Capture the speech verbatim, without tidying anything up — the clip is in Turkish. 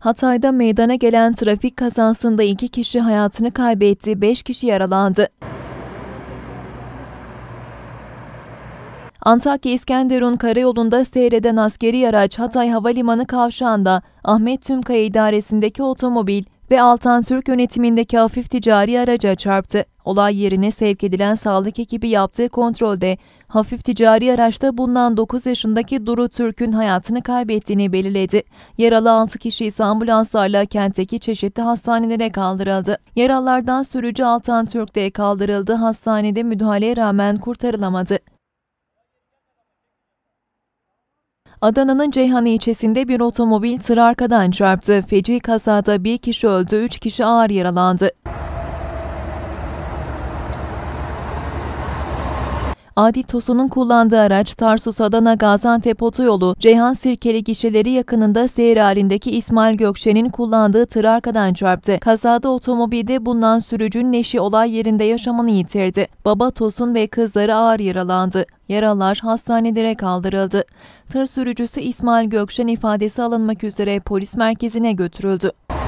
Hatay'da meydana gelen trafik kazasında iki kişi hayatını kaybetti, beş kişi yaralandı. Antakya İskenderun Karayolu'nda seyreden askeri araç Hatay Havalimanı kavşağında Ahmet Tümkaya idaresindeki otomobil ve Altan Türk yönetimindeki hafif ticari araca çarptı. Olay yerine sevk edilen sağlık ekibi yaptığı kontrolde hafif ticari araçta bulunan dokuz yaşındaki Duru Türk'ün hayatını kaybettiğini belirledi. Yaralı altı kişi ise ambulanslarla kentteki çeşitli hastanelere kaldırıldı. Yaralılardan sürücü Altan Türk de kaldırıldı, hastanede müdahaleye rağmen kurtarılamadı. Adana'nın Ceyhan ilçesinde bir otomobil tır arkadan çarptı. Feci kazada bir kişi öldü, üç kişi ağır yaralandı. Ahmet Tosun'un kullandığı araç Tarsus-Adana-Gaziantep otoyolu Ceyhan-Sirkeli gişeleri yakınında seyir halindeki İsmail Gökşen'in kullandığı tır arkadan çarptı. Kazada otomobilde bulunan sürücünün eşi olay yerinde yaşamını yitirdi. Baba Tosun ve kızları ağır yaralandı. Yaralar hastanelere kaldırıldı. Tır sürücüsü İsmail Gökşen ifadesi alınmak üzere polis merkezine götürüldü.